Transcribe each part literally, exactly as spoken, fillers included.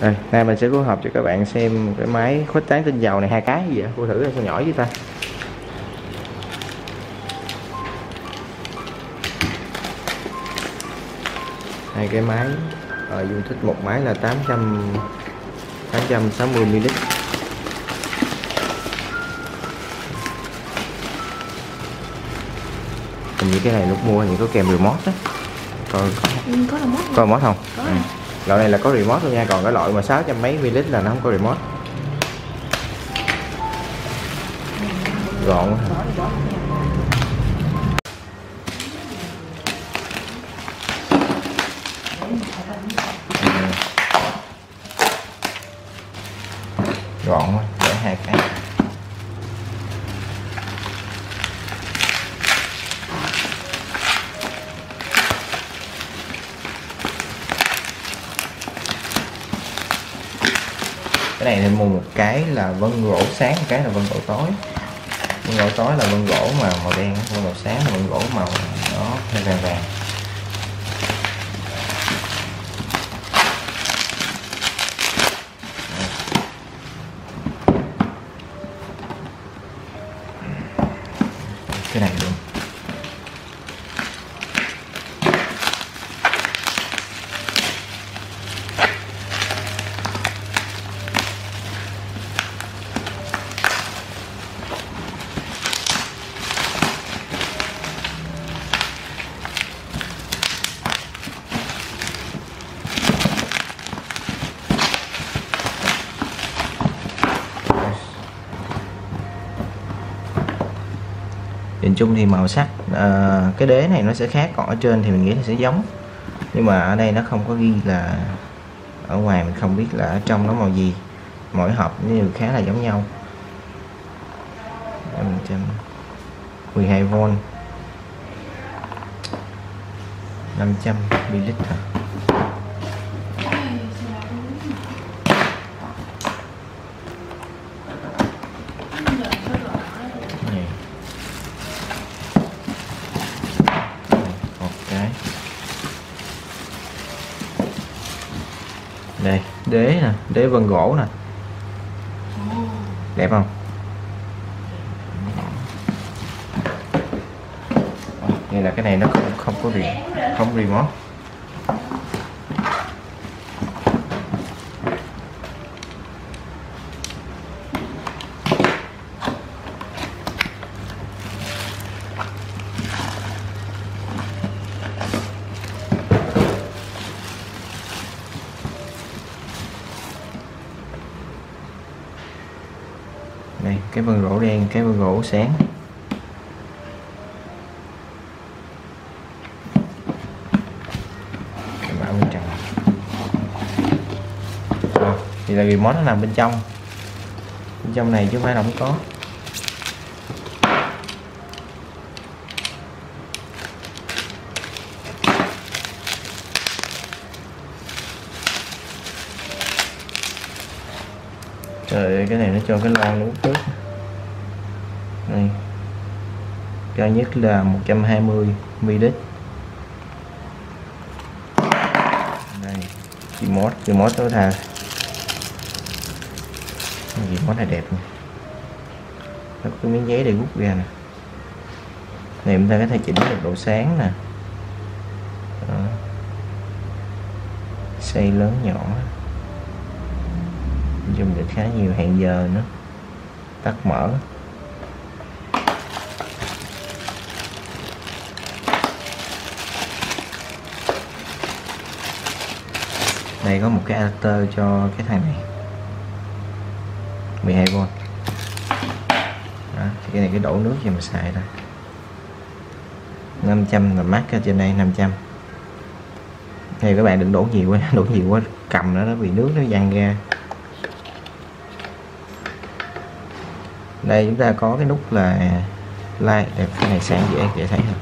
Rồi, nay mình sẽ phối hợp cho các bạn xem cái máy khuếch tán tinh dầu này hai cái gì vậy? Cô thử sao nhỏ với ta. Hai cái máy ở dung tích một máy là tám trăm tám trăm sáu mươi mi-li-lít. Những cái này lúc mua thì có kèm remote đó. Còn ừ, có remote. Có remote không? Có. Ừ. Loại này là có remote thôi nha, còn cái loại mà sáu trăm mấy mi-li-lít là nó không có remote. Gọn. Gọn quá, để hai cái. Cái này thì mua một cái là vân gỗ sáng, một cái là vân gỗ tối. Vân gỗ tối là vân gỗ màu màu đen, vân gỗ sáng là vân gỗ màu đó hơi vàng vàng. Cái này luôn. Nhìn chung thì màu sắc à, cái đế này nó sẽ khác, còn ở trên thì mình nghĩ là sẽ giống, nhưng mà ở đây nó không có ghi là ở ngoài, mình không biết là ở trong nó màu gì. Mỗi hộp nó đều khá là giống nhau. Mười hai vôn năm trăm mi-li-lít hả? Đây, đế nè, đế vân gỗ nè. Đẹp không? Đây là cái này nó cũng không có remote, không remote. Đây, cái vân gỗ đen, cái vân gỗ sáng. À, thì là vì món nó nằm bên trong, bên trong này chứ không phải là không có. Trời ơi, cái này nó cho cái lon uống trước này. Cao nhất là một trăm hai mươi mi-li-lít. Đây, remote, remote tối thà. Remote này đẹp nè. Nó có miếng giấy để rút ra nè. Này chúng ta có thể chỉnh được độ sáng nè. Đó. Xây lớn nhỏ. Dùng được khá nhiều, hẹn giờ nữa, tắt mở. Đây có một cái adapter cho cái thằng này mười hai vôn. Đó, thì cái này cái đổ nước gì mà xài ra. Năm trăm là mắc ở trên đây, năm trăm thì các bạn đừng đổ nhiều quá, đổ nhiều quá cầm nó nó bị nước nó văng ra. Đây chúng ta có cái nút là light đẹp, cái này sáng dễ dễ thấy không?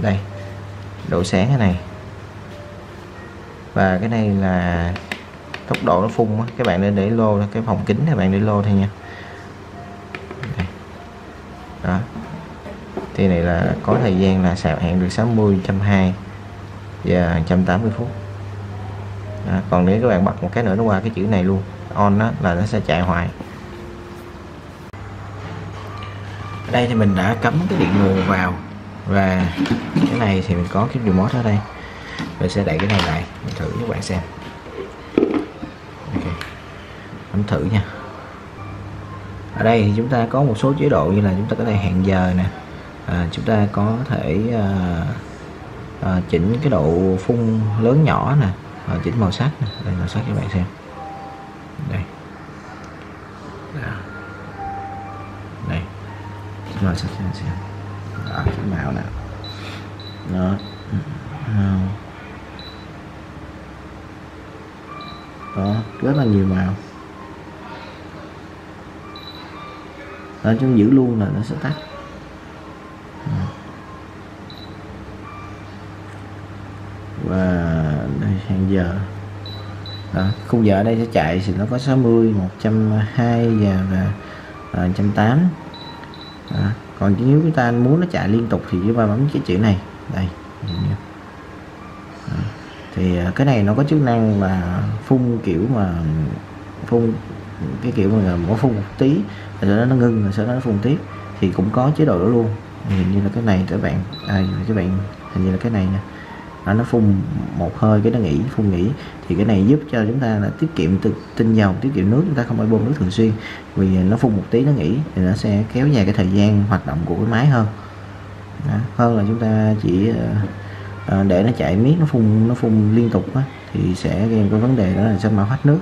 Đây độ sáng cái này, và cái này là tốc độ nó phun á, các bạn nên để lô cái phòng kính này, bạn để lô thôi nha. Đây. Đó thì này là có thời gian là sạc hẹn được sáu mươi, một trăm hai mươi và một trăm tám mươi phút. à, còn nếu các bạn bật một cái nữa nó qua cái chữ này luôn on đó, là nó sẽ chạy hoài. Ở đây thì mình đã cắm cái điện nguồn vào và cái này thì mình có cái remote ở đây, mình sẽ đẩy cái này lại, mình thử các bạn xem. Okay. Mình thử nha. Ở đây thì chúng ta có một số chế độ như là chúng ta có thể hẹn giờ nè, à, chúng ta có thể à, à, chỉnh cái độ phun lớn nhỏ nè, à, chỉnh màu sắc nè. Đây, màu sắc cho bạn xem. Đây. Đây. Màu sắc cho bạn xem. Đó, màu nè. Đó. Đó, rất là nhiều màu. Đó, chúng giữ luôn là nó sẽ tắt. Và đây, hẹn giờ. Đó, khung giờ ở đây sẽ chạy thì nó có sáu mươi, một trăm hai giờ và một trăm tám. Đó, còn nếu chúng ta muốn nó chạy liên tục thì chúng ta bấm cái chữ này. Đây. Đó, thì cái này nó có chức năng là phun kiểu mà phun cái kiểu mà mỗi phun một tí rồi đó nó ngưng rồi sau đó nó phun tiếp, thì cũng có chế độ đó luôn. Hình như là cái này các bạn, à, các bạn hình như là cái này nè, à, nó phun một hơi cái nó nghỉ, phun nghỉ, thì cái này giúp cho chúng ta là tiết kiệm tinh dầu, tiết kiệm nước, chúng ta không phải bơm nước thường xuyên, vì nó phun một tí nó nghỉ thì nó sẽ kéo dài cái thời gian hoạt động của cái máy hơn. Đó, hơn là chúng ta chỉ à, để nó chạy miết, nó phun nó phun liên tục á, thì sẽ gây cái vấn đề đó là sẽ mạo hoắt nước.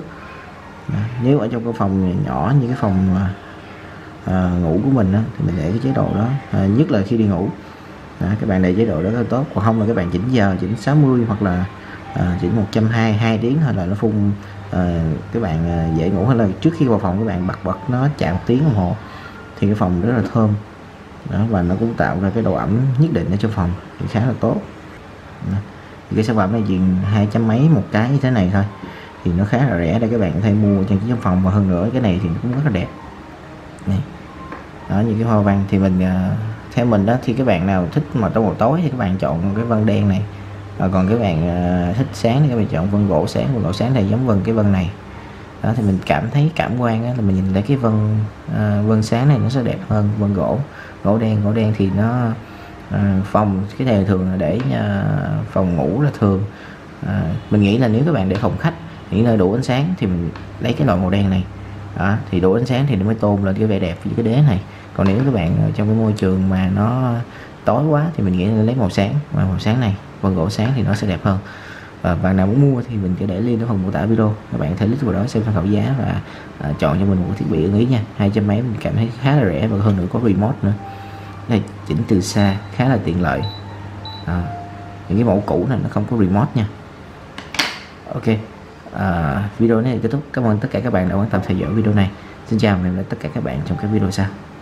Đó, nếu ở trong cái phòng nhỏ như cái phòng à, ngủ của mình á, thì mình để cái chế độ đó, à, nhất là khi đi ngủ. Đó, các bạn để chế độ đó là tốt, còn không là các bạn chỉnh giờ, chỉnh sáu mươi hoặc là à, chỉnh một trăm hai mươi, hai tiếng hay là nó phun, à, các bạn à, dễ ngủ, hay là trước khi vào phòng các bạn bật bật nó chạy một tiếng đồng hồ thì cái phòng rất là thơm. Đó, và nó cũng tạo ra cái độ ẩm nhất định ở trong phòng thì khá là tốt. Đó, thì cái sản phẩm này dừng hai trăm mấy một cái như thế này thôi thì nó khá là rẻ để các bạn có thể mua trang trí trong phòng, và hơn nữa cái này thì nó cũng rất là đẹp. Này. Đó, những cái hoa văn thì mình theo mình đó, thì các bạn nào thích mà tối màu tối thì các bạn chọn cái vân đen này, và còn các bạn thích sáng thì các bạn chọn vân gỗ sáng. Vân gỗ sáng này giống vân cái vân này. Đó, thì mình cảm thấy cảm quan đó, là mình nhìn thấy cái vân vân sáng này nó sẽ đẹp hơn vân gỗ. Gỗ đen, gỗ đen thì nó phòng cái này thường là để phòng ngủ là thường. À, mình nghĩ là nếu các bạn để phòng khách, những nơi đủ ánh sáng thì mình lấy cái loại màu đen này. Đó, thì đủ ánh sáng thì nó mới tôn lên cái vẻ đẹp với cái đế này. Còn nếu các bạn trong cái môi trường mà nó tối quá thì mình nghĩ nên lấy màu sáng, và màu sáng này, vân gỗ sáng thì nó sẽ đẹp hơn. Và bạn nào muốn mua thì mình sẽ để link ở phần mô tả video, các bạn thể click vào đó xem tham khảo giá và à, chọn cho mình một thiết bị ưng ý nha. Hai trăm mấy mình cảm thấy khá là rẻ, và hơn nữa có remote nữa. Đây, chỉnh từ xa khá là tiện lợi. À, những cái mẫu cũ này nó không có remote nha. Ok. À, video này kết thúc. Cảm ơn tất cả các bạn đã quan tâm theo dõi video này. Xin chào và hẹn gặp lại tất cả các bạn trong các video sau.